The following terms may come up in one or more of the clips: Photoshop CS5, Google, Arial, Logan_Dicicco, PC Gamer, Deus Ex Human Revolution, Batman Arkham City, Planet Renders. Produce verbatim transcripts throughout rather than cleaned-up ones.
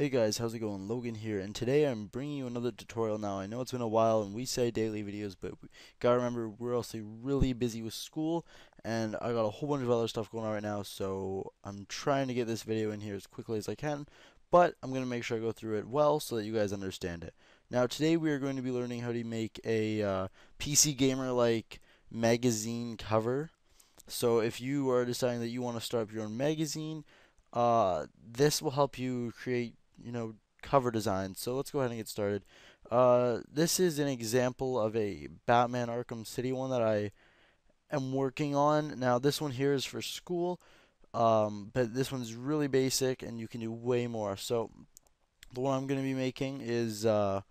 Hey guys, how's it going? Logan here, and today I'm bringing you another tutorial. Now I know it's been a while and we say daily videos, but we gotta remember we're also really busy with school and I got a whole bunch of other stuff going on right now, so I'm trying to get this video in here as quickly as I can, but I'm gonna make sure I go through it well so that you guys understand it. Now today we are going to be learning how to make a uh, P C Gamer like magazine cover. So if you are deciding that you want to start up your own magazine, uh, this will help you create you know, cover design. So let's go ahead and get started. Uh, this is an example of a Batman Arkham City one that I am working on. Now this one here is for school, um, but this one's really basic and you can do way more. So the one I'm going to be making is uh,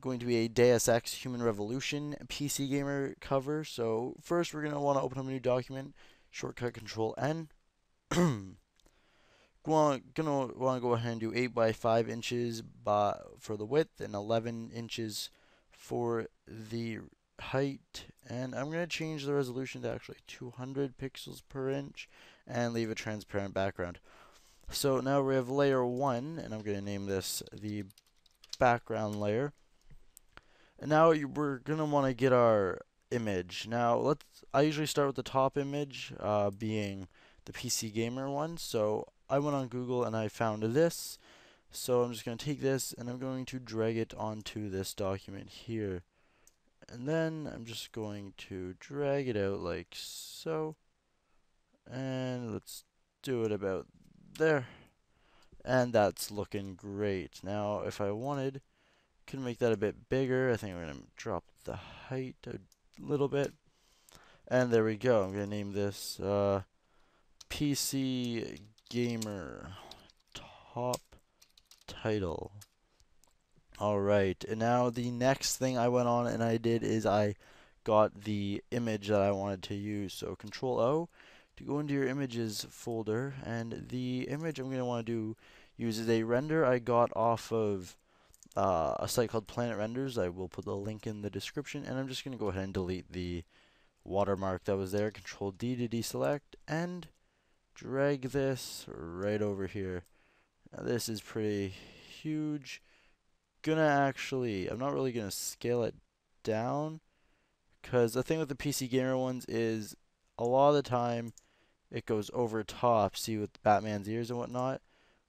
going to be a Deus Ex Human Revolution P C Gamer cover. So first we're going to want to open up a new document, shortcut Control N. Gonna want to go ahead and do eight by five inches by, for the width and eleven inches for the height, and I'm going to change the resolution to actually two hundred pixels per inch and leave a transparent background. So now we have layer one, and I'm going to name this the background layer, and now you, we're going to want to get our image. Now let's I usually start with the top image uh, being the P C Gamer one, so I went on Google and I found this, so I'm just going to take this and I'm going to drag it onto this document here, and then I'm just going to drag it out like so, and let's do it about there, and that's looking great. Now if I wanted, I could make that a bit bigger. I think I'm going to drop the height a little bit, and there we go. I'm going to name this uh, P C Gamer top title. Alright, and now the next thing I went on and I did is I got the image that I wanted to use. So Control O to go into your images folder, and the image I'm going to want to do use is a render I got off of uh, a site called Planet Renders. I will put the link in the description, and I'm just going to go ahead and delete the watermark that was there. Control D to deselect and drag this right over here. Now this is pretty huge. Gonna actually, I'm not really gonna scale it down, because the thing with the P C Gamer ones is a lot of the time it goes over top, see, with Batman's ears and whatnot,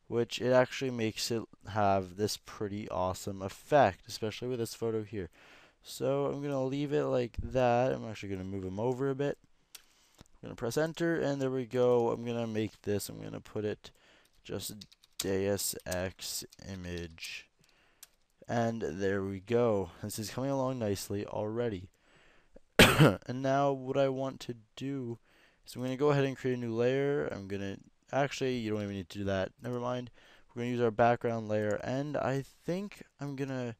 which it actually makes it have this pretty awesome effect, especially with this photo here. So I'm gonna leave it like that. I'm actually gonna move him over a bit. I'm going to press enter, and there we go. I'm going to make this, I'm going to put it just Deus Ex image. And there we go. This is coming along nicely already. And now what I want to do is I'm going to go ahead and create a new layer. I'm going to, actually, you don't even need to do that. Never mind. We're going to use our background layer, and I think I'm going to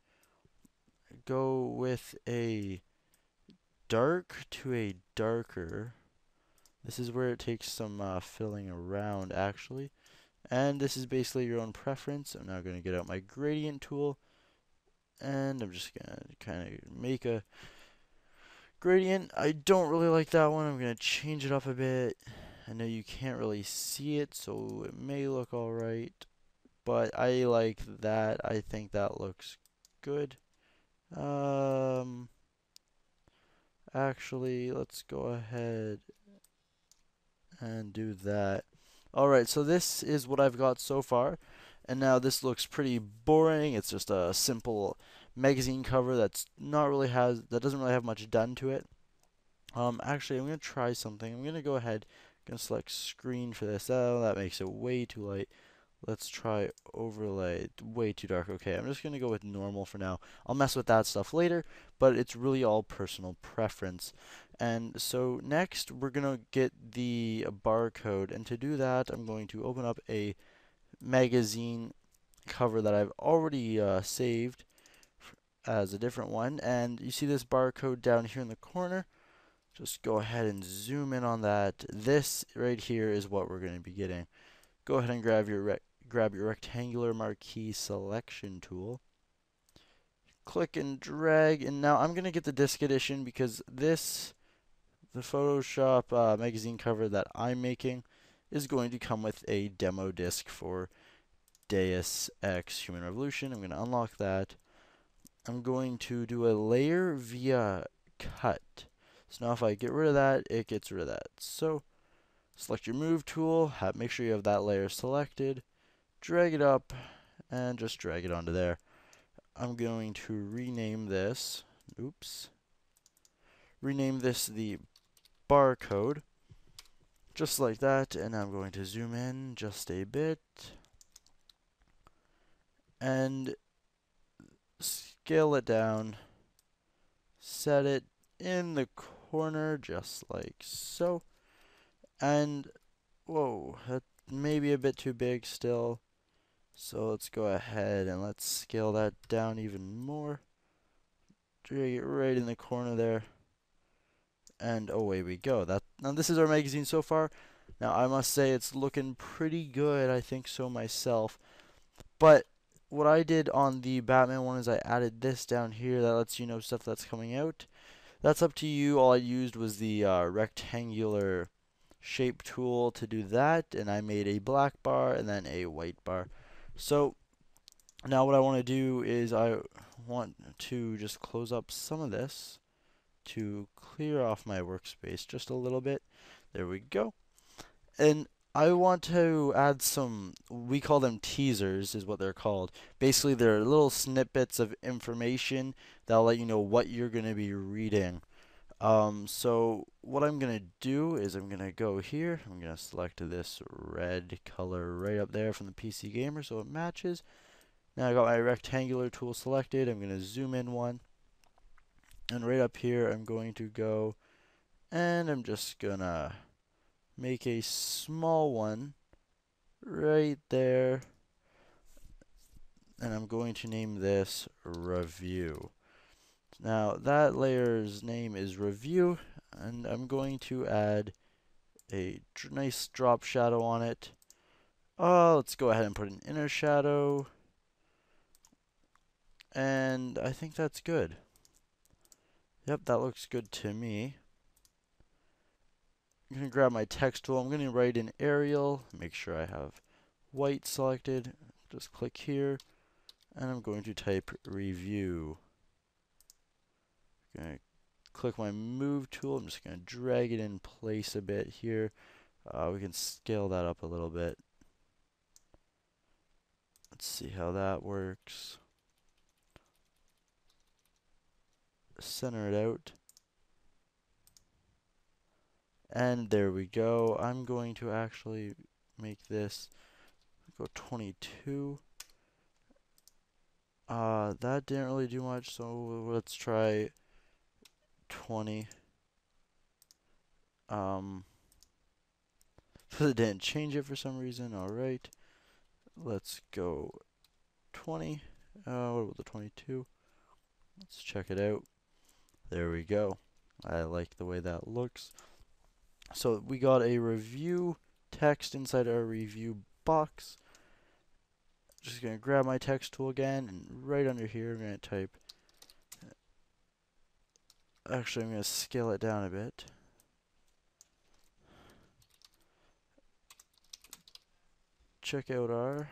go with a dark to a darker. This is where it takes some uh, filling around, actually. And this is basically your own preference. I'm now going to get out my gradient tool, and I'm just going to kind of make a gradient. I don't really like that one. I'm going to change it up a bit. I know you can't really see it, so it may look alright, but I like that. I think that looks good. Um, actually, let's go ahead and do that. Alright, so this is what I've got so far, and now this looks pretty boring. It's just a simple magazine cover that's not really has that doesn't really have much done to it. Um, actually, I'm gonna try something. I'm gonna go ahead, I'm gonna select screen for this. Oh, that makes it way too light. Let's try overlay. Way too dark. Okay, I'm just gonna go with normal for now. I'll mess with that stuff later, but it's really all personal preference. And so next we're going to get the barcode, and to do that I'm going to open up a magazine cover that I've already uh, saved as a different one, and you see this barcode down here in the corner. Just go ahead and zoom in on that. This right here is what we're going to be getting. Go ahead and grab your rec grab your rectangular marquee selection tool. Click and drag, and now I'm going to get the disc edition, because this the Photoshop uh, magazine cover that I'm making is going to come with a demo disc for Deus Ex Human Revolution. I'm going to unlock that. I'm going to do a layer via cut. So now if I get rid of that, it gets rid of that. So select your move tool, have, make sure you have that layer selected, drag it up, and just drag it onto there. I'm going to rename this, oops, rename this the barcode, just like that, and I'm going to zoom in just a bit, and scale it down, set it in the corner, just like so, and, whoa, that may be a bit too big still, so let's go ahead and let's scale that down even more, drag it right in the corner there, and away we go. That, now this is our magazine so far. Now I must say it's looking pretty good, I think so myself, but what I did on the Batman one is I added this down here that lets you know stuff that's coming out. That's up to you. All I used was the uh, rectangular shape tool to do that, and I made a black bar and then a white bar. So now what I want to do is I want to just close up some of this to clear off my workspace just a little bit. There we go. And I want to add some, we call them teasers is what they're called. Basically they're little snippets of information that'll let you know what you're going to be reading. Um, so what I'm going to do is I'm going to go here. I'm going to select this red color right up there from the P C Gamer so it matches. Now I got my rectangular tool selected. I'm going to zoom in one. And right up here I'm going to go and I'm just going to make a small one right there, and I'm going to name this review. Now that layer's name is review, and I'm going to add a nice drop shadow on it. Uh, let's go ahead and put an inner shadow, and I think that's good. Yep, that looks good to me. I'm going to grab my text tool. I'm going to write in Arial. Make sure I have white selected. Just click here. And I'm going to type review. I'm going to click my move tool. I'm just going to drag it in place a bit here. Uh, we can scale that up a little bit. Let's see how that works. Center it out. And there we go. I'm going to actually make this go twenty-two. Uh, that didn't really do much, so let's try twenty. Um, it didn't change it for some reason. All right, let's go twenty. Uh, what about the twenty-two? Let's check it out. There we go. I like the way that looks. So we got a review text inside our review box. Just going to grab my text tool again, and right under here I'm going to type, actually I'm going to scale it down a bit. Check out our,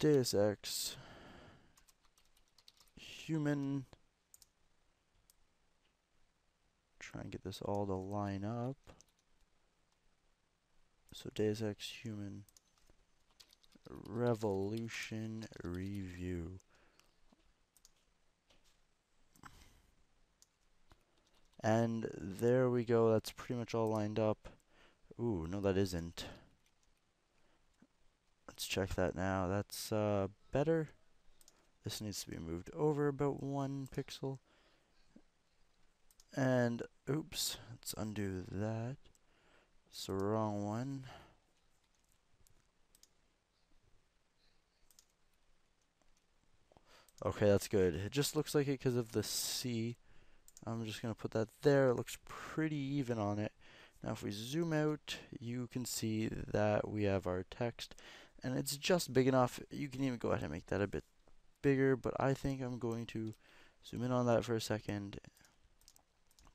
Deus Ex Human, try and get this all to line up, so Deus Ex Human Revolution Review, and there we go, that's pretty much all lined up. Ooh, no that isn't. Let's check that now. That's uh, better. This needs to be moved over about one pixel. And oops, let's undo that. It's the wrong one. Okay, that's good. It just looks like it because of the C. I'm just going to put that there. It looks pretty even on it. Now if we zoom out, you can see that we have our text. And it's just big enough. You can even go ahead and make that a bit bigger, but I think I'm going to zoom in on that for a second.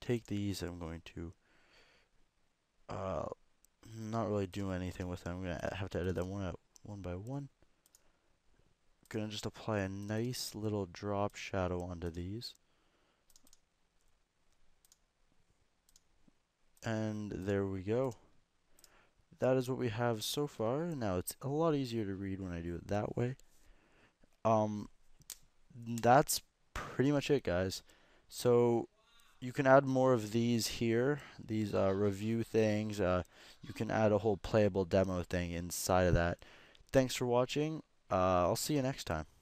take these, I'm going to uh, not really do anything with them. I'm going to have to edit them one, out, one by one. Going to just apply a nice little drop shadow onto these. And there we go. That is what we have so far. Now it's a lot easier to read when I do it that way. Um, that's pretty much it, guys. So you can add more of these here, these uh, review things. Uh, you can add a whole playable demo thing inside of that. Thanks for watching. Uh, I'll see you next time.